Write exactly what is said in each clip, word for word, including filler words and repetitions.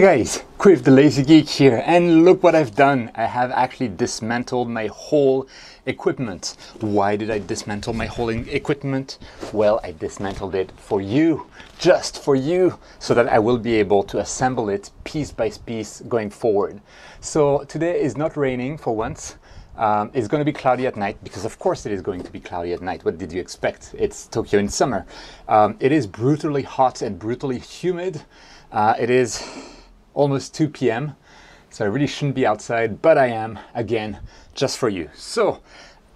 Hey guys, Quiv the Laser Geek here, and look what I've done. I have actually dismantled my whole equipment. Why did I dismantle my whole equipment? Well, I dismantled it for you, just for you, so that I will be able to assemble it piece by piece going forward. So today is not raining for once. Um, it's going to be cloudy at night because, of course, it is going to be cloudy at night. What did you expect? It's Tokyo in summer. Um, it is brutally hot and brutally humid. Uh, it is almost two P M, so I really shouldn't be outside, but I am, again, just for you. So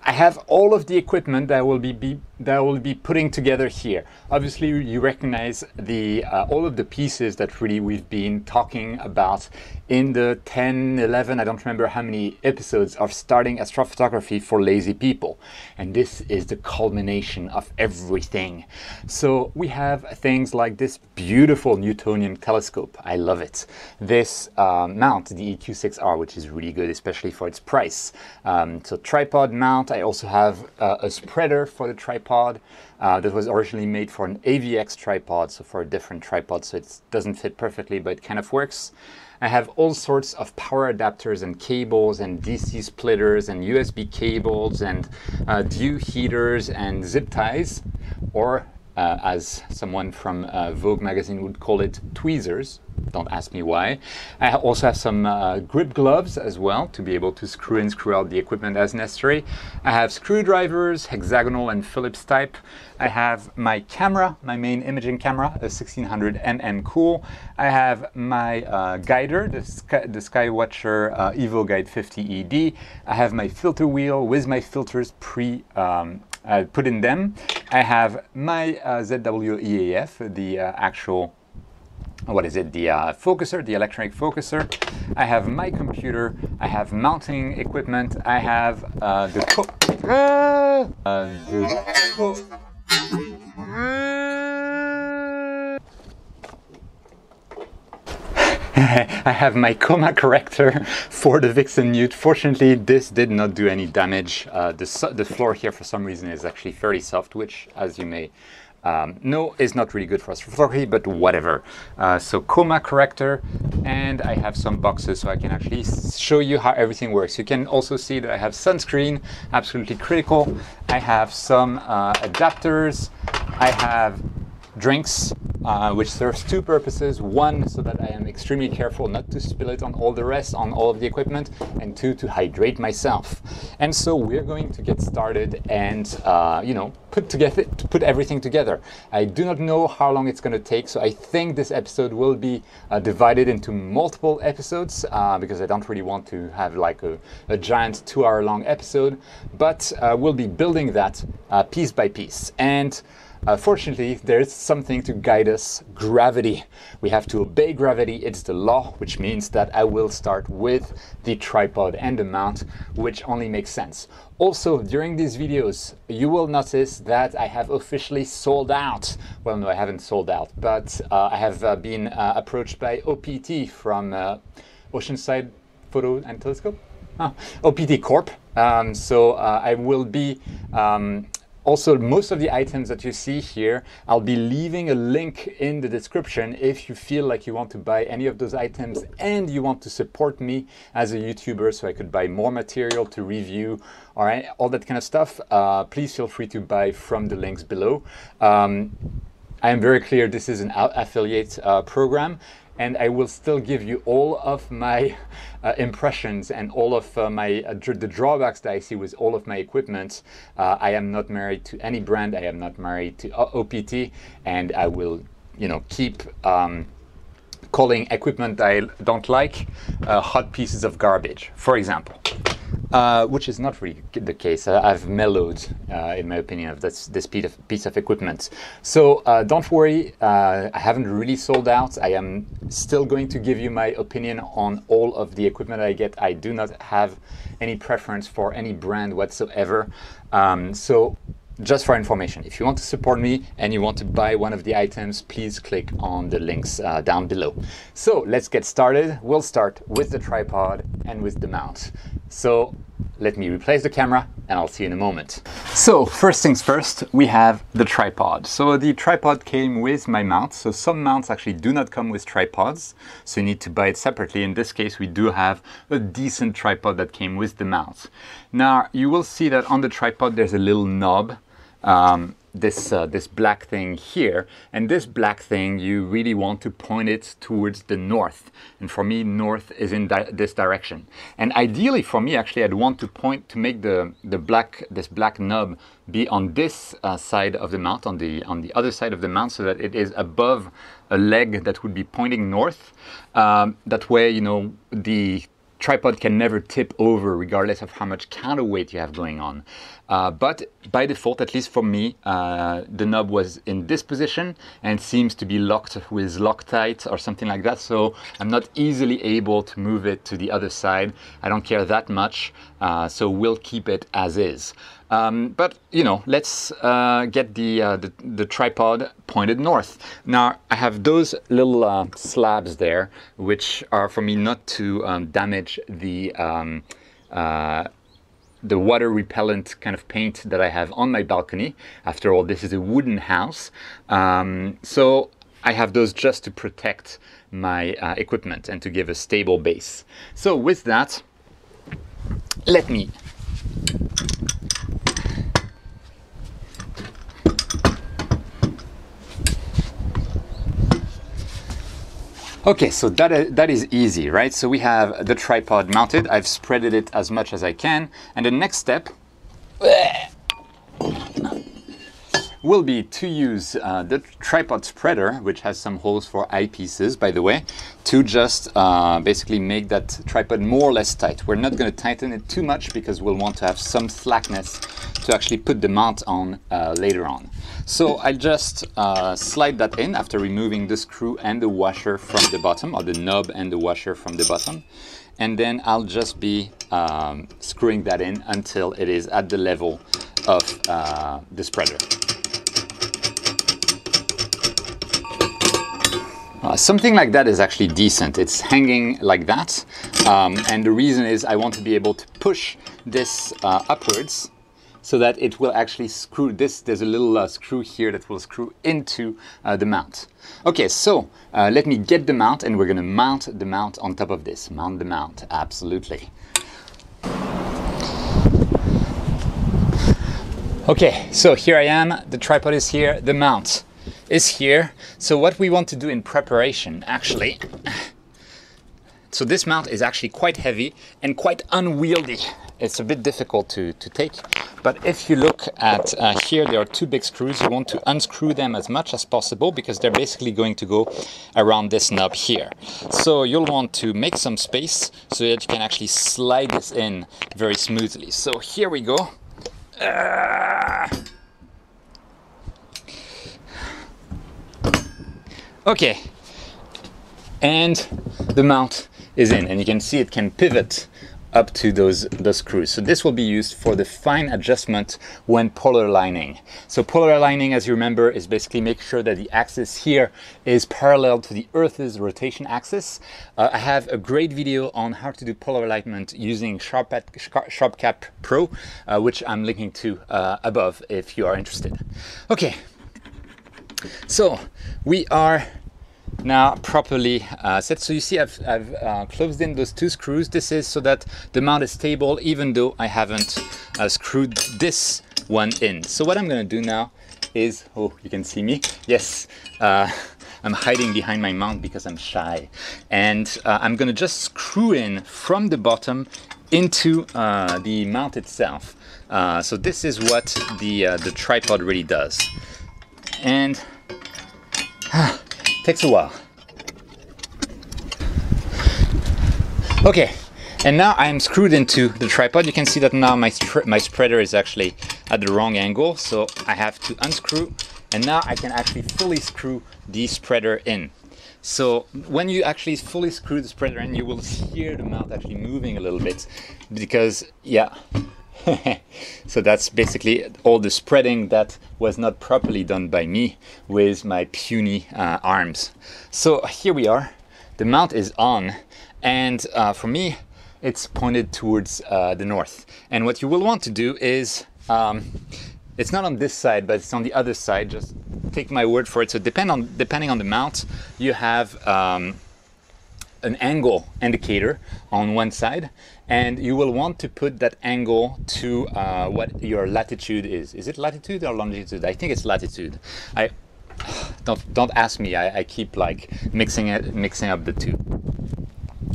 I have all of the equipment that I will be, be, that I will be putting together here. Obviously, you recognize the, uh, all of the pieces that really we've been talking about in the ten, eleven, I don't remember how many episodes of starting astrophotography for lazy people. And this is the culmination of everything. So we have things like this beautiful Newtonian telescope. I love it. This uh, mount, the E Q six R, which is really good, especially for its price. Um, so tripod mount. I also have uh, a spreader for the tripod uh, that was originally made for an A V X tripod, so for a different tripod, so it doesn't fit perfectly, but it kind of works. I have all sorts of power adapters and cables and D C splitters and U S B cables and uh, dew heaters and zip ties, or uh, as someone from uh, Vogue magazine would call it, tweezers. Don't ask me why. I also have some uh, grip gloves as well to be able to screw in, screw out the equipment as necessary. I have screwdrivers, hexagonal and Phillips type. I have my camera, my main imaging camera, a sixteen hundred millimeter Cool. I have my uh, guider, the Sky, the Sky Watcher uh, EvoGuide fifty E D. I have my filter wheel with my filters pre um, uh, put in them. I have my uh, Z W E A F, the uh, actual what is it, the uh, focuser, the electronic focuser. I have my computer, I have mounting equipment, I have uh, the co uh, the co I have my coma corrector for the Vixen Newt. Fortunately, this did not do any damage. Uh, the, the floor here for some reason is actually fairly soft, which, as you may Um, no, it's not really good for astrophotography, but whatever. Uh, so coma corrector, and I have some boxes so I can actually show you how everything works. You can also see that I have sunscreen, absolutely critical. I have some uh, adapters. I have drinks, uh, which serves two purposes. One, so that I am extremely careful not to spill it on all the rest, on all of the equipment, and two, to hydrate myself. And so we're going to get started and, uh, you know, put together, put everything together. I do not know how long it's going to take, so I think this episode will be uh, divided into multiple episodes uh, because I don't really want to have like a, a giant two-hour long episode, but uh, we'll be building that uh, piece by piece. And Uh, fortunately, there is something to guide us, gravity. We have to obey gravity, it's the law, which means that I will start with the tripod and the mount, which only makes sense. Also, during these videos, you will notice that I have officially sold out. Well, no, I haven't sold out, but uh, I have uh, been uh, approached by O P T from uh, Oceanside Photo and Telescope? Oh, O P T Corp. Um, so uh, I will be... Um, Also, most of the items that you see here, I'll be leaving a link in the description if you feel like you want to buy any of those items and you want to support me as a YouTuber so I could buy more material to review, all right, all that kind of stuff. Uh, please feel free to buy from the links below. Um, I am very clear this is an affiliate uh, program, and I will still give you all of my uh, impressions and all of uh, my uh, dr the drawbacks that I see with all of my equipment. Uh, I am not married to any brand. I am not married to O P T, and I will, you know, keep um, calling equipment that I don't like uh, hot pieces of garbage, for example. Uh, which is not really the case. Uh, I've mellowed, uh, in my opinion, of this, this piece, of, piece of equipment. So uh, don't worry, uh, I haven't really sold out. I am still going to give you my opinion on all of the equipment I get. I do not have any preference for any brand whatsoever. Um, so just for information, if you want to support me and you want to buy one of the items, please click on the links uh, down below. So let's get started. We'll start with the tripod and with the mount. So Let me replace the camera and I'll see you in a moment. So first things first, we have the tripod. So the tripod came with my mount. So some mounts actually do not come with tripods, so you need to buy it separately. In this case, we do have a decent tripod that came with the mount. Now you will see that on the tripod, there's a little knob. Um, this uh, this black thing here, and this black thing, you really want to point it towards the north, and for me north is in di this direction, and ideally for me actually I'd want to point to make the the black this black knob be on this uh, side of the mount, on the on the other side of the mount, so that it is above a leg that would be pointing north. Um, that way, you know, the tripod can never tip over regardless of how much counterweight you have going on. Uh, but by default, at least for me, uh, the knob was in this position and seems to be locked with Loctite or something like that. So I'm not easily able to move it to the other side. I don't care that much. Uh, so we'll keep it as is. Um, but, you know, let's uh, get the, uh, the, the tripod pointed north. Now, I have those little uh, slabs there, which are for me not to um, damage the, um, uh, the water repellent kind of paint that I have on my balcony. After all, this is a wooden house. Um, so I have those just to protect my uh, equipment and to give a stable base. So with that, let me... Okay, so that, uh, that is easy, right? So we have the tripod mounted. I've spreaded it as much as I can. And the next step will be to use uh, the tripod spreader, which has some holes for eyepieces, by the way, to just uh, basically make that tripod more or less tight. We're not going to tighten it too much because we'll want to have some slackness to actually put the mount on uh, later on. So I just uh, slide that in after removing the screw and the washer from the bottom, or the knob and the washer from the bottom. And then I'll just be um, screwing that in until it is at the level of uh, the spreader. Uh, something like that is actually decent. It's hanging like that. Um, and the reason is I want to be able to push this uh, upwards so that it will actually screw this. There's a little uh, screw here that will screw into uh, the mount. Okay, so uh, let me get the mount, and we're gonna mount the mount on top of this. Mount the mount, absolutely. Okay, so here I am. The tripod is here, the mount is here. So what we want to do in preparation, actually, so this mount is actually quite heavy and quite unwieldy. It's a bit difficult to, to take, but if you look at uh, here, there are two big screws. You want to unscrew them as much as possible because they're basically going to go around this knob here. So you'll want to make some space so that you can actually slide this in very smoothly. So here we go. Uh... Okay, and the mount is in, and you can see it can pivot up to those, those screws. So this will be used for the fine adjustment when polar lining. So polar lining, as you remember, is basically make sure that the axis here is parallel to the Earth's rotation axis. Uh, I have a great video on how to do polar alignment using SharpCap Pro, uh, which I'm linking to uh, above if you are interested. Okay. So we are now properly uh, set. So you see I've, I've uh, closed in those two screws. This is so that the mount is stable even though I haven't uh, screwed this one in. So what I'm going to do now is, oh, you can see me. Yes, uh, I'm hiding behind my mount because I'm shy. And uh, I'm going to just screw in from the bottom into uh, the mount itself. Uh, so this is what the, uh, the tripod really does. And ah, takes a while. Okay, and now I'm screwed into the tripod. You can see that now my, my spreader is actually at the wrong angle, so I have to unscrew, and now I can actually fully screw the spreader in. So when you actually fully screw the spreader in, you will hear the mount actually moving a little bit, because, yeah. So that's basically all the spreading that was not properly done by me with my puny uh, arms. So here we are, the mount is on, and uh, for me it's pointed towards uh, the north. And what you will want to do is, um, it's not on this side, but it's on the other side, just take my word for it. So depend on, depending on the mount, you have um, an angle indicator on one side, and you will want to put that angle to uh, what your latitude is. Is it latitude or longitude? I think it's latitude. I don't don't ask me. I, I keep like mixing it, mixing up the two.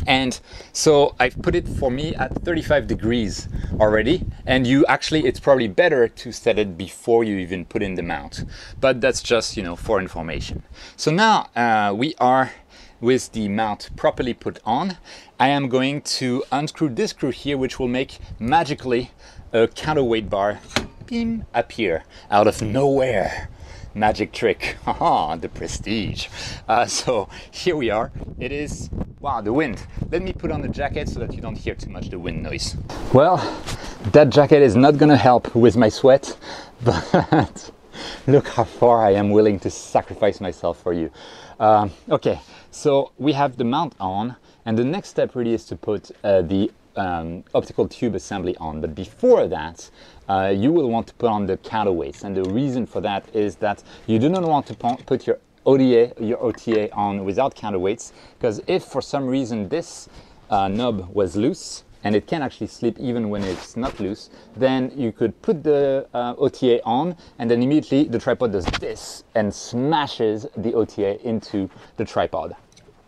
And so I've put it for me at thirty-five degrees already, and you actually, it's probably better to set it before you even put in the mount, but that's just, you know, for information. So now uh, we are with the mount properly put on. I am going to unscrew this screw here, which will make magically a counterweight bar beam appear out of nowhere. Magic trick, haha, the prestige. Uh, so here we are. It is, wow, the wind. Let me put on the jacket so that you don't hear too much the wind noise. Well, that jacket is not gonna help with my sweat, but look how far I am willing to sacrifice myself for you. Um, okay, so we have the mount on, and the next step really is to put uh, the um, optical tube assembly on, but before that, Uh, you will want to put on the counterweights, and the reason for that is that you do not want to put your O D A, your O T A on without counterweights, because if for some reason this uh, knob was loose, and it can actually slip even when it's not loose, then you could put the uh, O T A on, and then immediately the tripod does this and smashes the O T A into the tripod,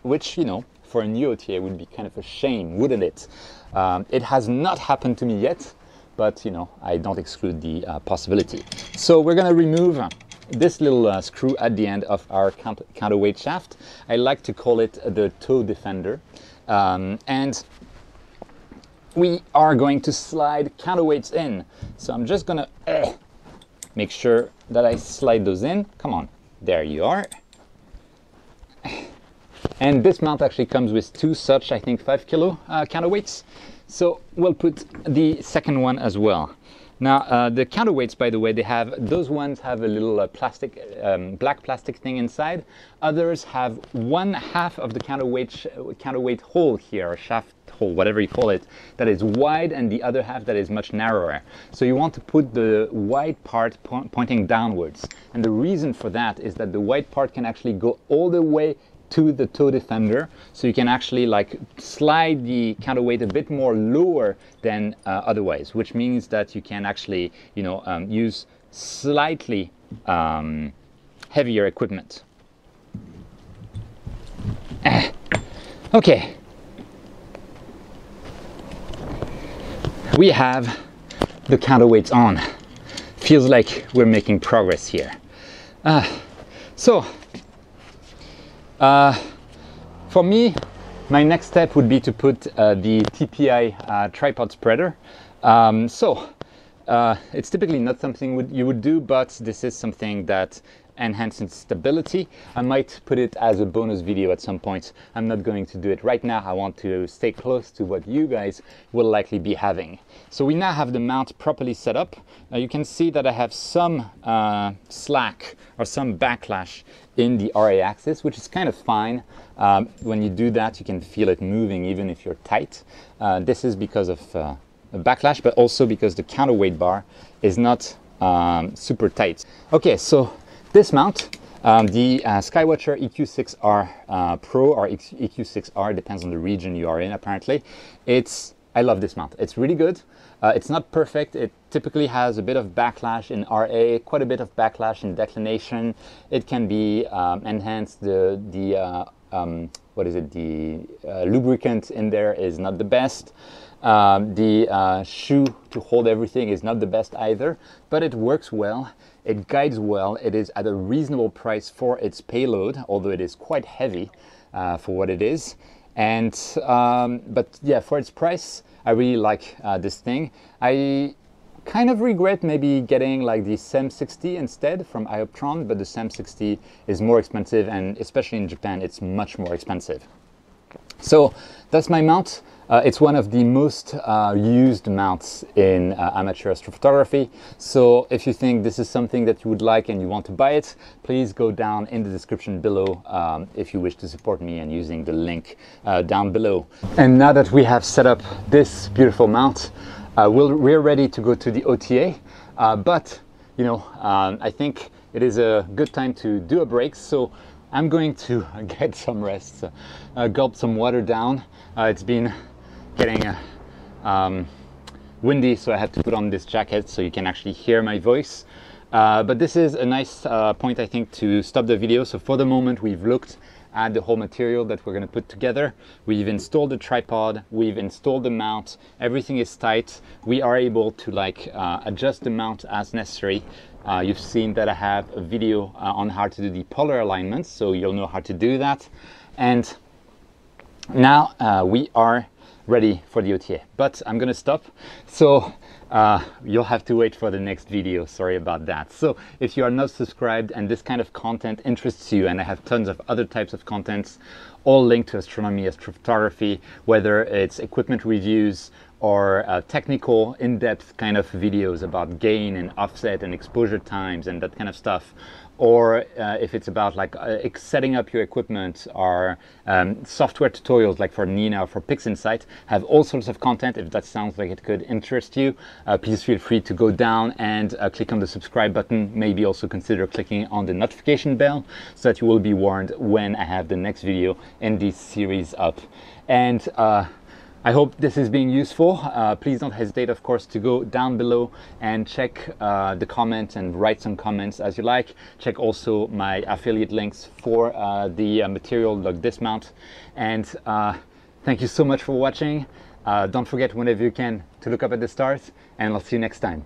which, you know, for a new O T A would be kind of a shame, wouldn't it? Um, it has not happened to me yet, but, you know, I don't exclude the uh, possibility. So we're gonna remove this little uh, screw at the end of our counter counterweight shaft. I like to call it the toe defender. Um, and we are going to slide counterweights in. So I'm just gonna uh, make sure that I slide those in. Come on, there you are. And this mount actually comes with two such, I think, five kilo uh, counterweights. So we'll put the second one as well. Now uh, the counterweights, by the way, they have, those ones have a little uh, plastic, um, black plastic thing inside. Others have one half of the counterweight, counterweight hole here, or shaft hole, whatever you call it, that is wide, and the other half that is much narrower. So you want to put the wide part po pointing downwards. And the reason for that is that the wide part can actually go all the way to the toe defender, so you can actually like slide the counterweight a bit more lower than uh, otherwise, which means that you can actually, you know, um, use slightly um, heavier equipment. Okay, we have the counterweights on. Feels like we're making progress here. Uh, so. Uh, for me, my next step would be to put uh, the T P I uh, tripod spreader. Um, so uh, it's typically not something would, you would do, but this is something that enhances stability. I might put it as a bonus video at some point. I'm not going to do it right now. I want to stay close to what you guys will likely be having. So we now have the mount properly set up. Uh, you can see that I have some uh, slack or some backlash in the R A axis, which is kind of fine. Um, when you do that, you can feel it moving even if you're tight. Uh, this is because of uh, a backlash, but also because the counterweight bar is not um, super tight. Okay, so this mount, um, the uh, Sky Watcher E Q six R uh, Pro or E Q six R, depends on the region you are in apparently. It's, I love this mount, it's really good. Uh, it's not perfect, it typically has a bit of backlash in R A, quite a bit of backlash in declination. It can be um, enhanced, the, the uh, um, what is it, the uh, lubricant in there is not the best. Um, the uh, shoe to hold everything is not the best either, but it works well, it guides well, it is at a reasonable price for its payload, although it is quite heavy uh, for what it is. And um, but yeah, for its price, I really like uh, this thing. I kind of regret maybe getting like the C E M sixty instead from ioptron, but the C E M sixty is more expensive, and especially in Japan, it's much more expensive. So that's my mount. Uh, it's one of the most uh, used mounts in uh, amateur astrophotography. So if you think this is something that you would like and you want to buy it, please go down in the description below um, if you wish to support me and using the link uh, down below. And now that we have set up this beautiful mount, uh, we'll, we're ready to go to the O T A. Uh, but, you know, um, I think it is a good time to do a break. So I'm going to get some rest, uh, gulp some water down. Uh, it's been getting uh, um, windy, so I had to put on this jacket so you can actually hear my voice. Uh, but this is a nice uh, point, I think, to stop the video. So for the moment, we've looked at the whole material that we're going to put together. We've installed the tripod, we've installed the mount, everything is tight. We are able to like uh, adjust the mount as necessary. Uh, you've seen that I have a video uh, on how to do the polar alignments, so you'll know how to do that. And now uh, we are ready for the O T A, but I'm gonna stop, so uh, you'll have to wait for the next video. Sorry about that. So if you are not subscribed and this kind of content interests you, and I have tons of other types of contents, all linked to astronomy, astrophotography, whether it's equipment reviews or uh, technical in-depth kind of videos about gain and offset and exposure times and that kind of stuff, or uh, if it's about like uh, setting up your equipment or um, software tutorials like for NINA or for PixInsight, have all sorts of content. If that sounds like it could interest you, uh, please feel free to go down and uh, click on the subscribe button. Maybe also consider clicking on the notification bell so that you will be warned when I have the next video in this series up. And uh, I hope this is being useful. Uh, please don't hesitate, of course, to go down below and check uh, the comments and write some comments as you like. Check also my affiliate links for uh, the uh, material like this mount. And uh, thank you so much for watching. Uh, don't forget, whenever you can, to look up at the stars, and I'll see you next time.